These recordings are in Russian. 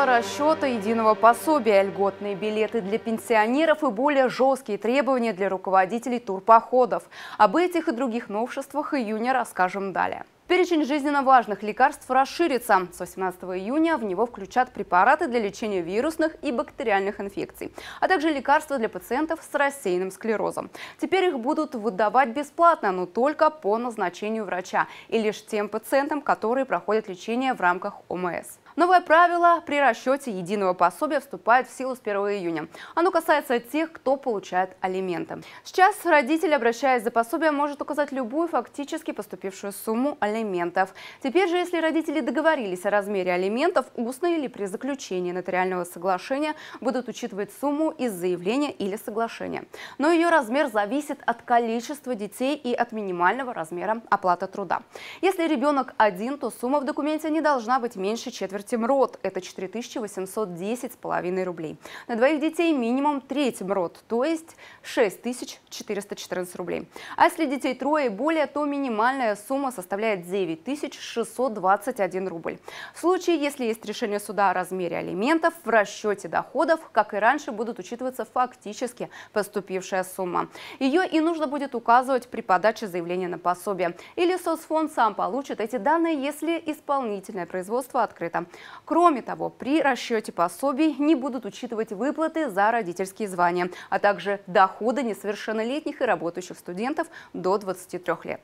единого расчета, единого пособия, льготные билеты для пенсионеров и более жесткие требования для руководителей турпоходов. Об этих и других новшествах июня расскажем далее. Перечень жизненно важных лекарств расширится. С 18 июня в него включат препараты для лечения вирусных и бактериальных инфекций, а также лекарства для пациентов с рассеянным склерозом. Теперь их будут выдавать бесплатно, но только по назначению врача и лишь тем пациентам, которые проходят лечение в рамках ОМС. Новое правило при расчете единого пособия вступает в силу с 1 июня. Оно касается тех, кто получает алименты. Сейчас родитель, обращаясь за пособием, может указать любую фактически поступившую сумму алиментов. Теперь же, если родители договорились о размере алиментов, устно или при заключении нотариального соглашения будут учитывать сумму из заявления или соглашения. Но ее размер зависит от количества детей и от минимального размера оплаты труда. Если ребенок один, то сумма в документе не должна быть меньше четверти МРОТ – это 4810,5 рублей. На двоих детей минимум треть МРОТ, то есть 6414 рублей. А если детей трое и более, то минимальная сумма составляет 9621 рубль. В случае, если есть решение суда о размере алиментов, в расчете доходов, как и раньше, будут учитываться фактически поступившая сумма. Ее и нужно будет указывать при подаче заявления на пособие. Или соцфонд сам получит эти данные, если исполнительное производство открыто. Кроме того, при расчете пособий не будут учитывать выплаты за родительские звания, а также доходы несовершеннолетних и работающих студентов до 23 лет.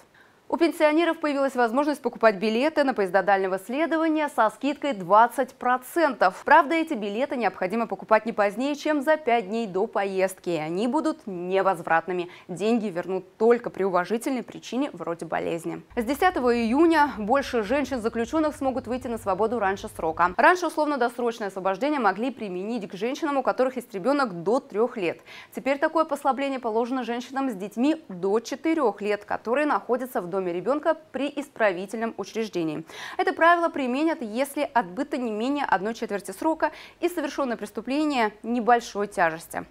У пенсионеров появилась возможность покупать билеты на поезда дальнего следования со скидкой 20%. Правда, эти билеты необходимо покупать не позднее, чем за 5 дней до поездки. И они будут невозвратными. Деньги вернут только при уважительной причине вроде болезни. С 10 июня больше женщин-заключенных смогут выйти на свободу раньше срока. Раньше условно-досрочное освобождение могли применить к женщинам, у которых есть ребенок до 3 лет. Теперь такое послабление положено женщинам с детьми до 4 лет, которые находятся в доме ребенка при исправительном учреждении. Это правило применят, если отбыто не менее 1/4 срока и совершено преступление небольшой тяжести.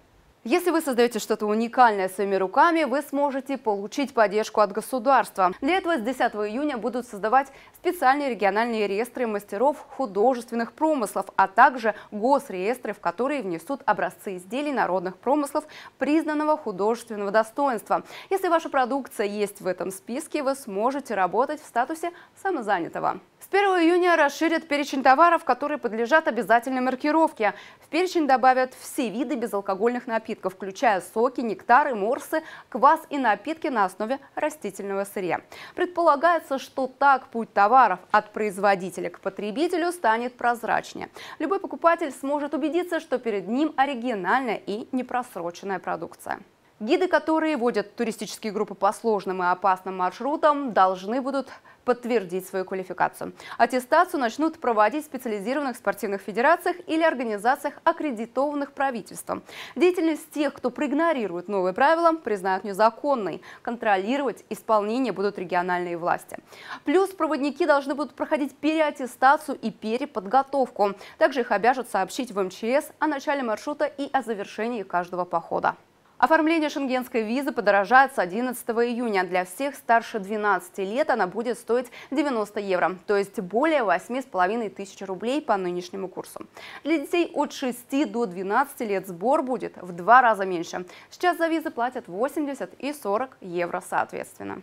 Если вы создаете что-то уникальное своими руками, вы сможете получить поддержку от государства. Для этого с 10 июня будут создавать специальные региональные реестры мастеров художественных промыслов, а также госреестры, в которые внесут образцы изделий народных промыслов признанного художественного достоинства. Если ваша продукция есть в этом списке, вы сможете работать в статусе самозанятого. С 1 июня расширят перечень товаров, которые подлежат обязательной маркировке. В перечень добавят все виды безалкогольных напитков, включая соки, нектары, морсы, квас и напитки на основе растительного сырья. Предполагается, что так путь товаров от производителя к потребителю станет прозрачнее. Любой покупатель сможет убедиться, что перед ним оригинальная и непросроченная продукция. Гиды, которые водят туристические группы по сложным и опасным маршрутам, должны будут подтвердить свою квалификацию. Аттестацию начнут проводить в специализированных спортивных федерациях или организациях, аккредитованных правительством. Деятельность тех, кто проигнорирует новые правила, признают незаконной. Контролировать исполнение будут региональные власти. Плюс проводники должны будут проходить переаттестацию и переподготовку. Также их обяжут сообщить в МЧС о начале маршрута и о завершении каждого похода. Оформление шенгенской визы подорожает с 11 июня. Для всех старше 12 лет она будет стоить 90 евро, то есть более 8500 рублей по нынешнему курсу. Для детей от 6 до 12 лет сбор будет в 2 раза меньше. Сейчас за визы платят 80 и 40 евро соответственно.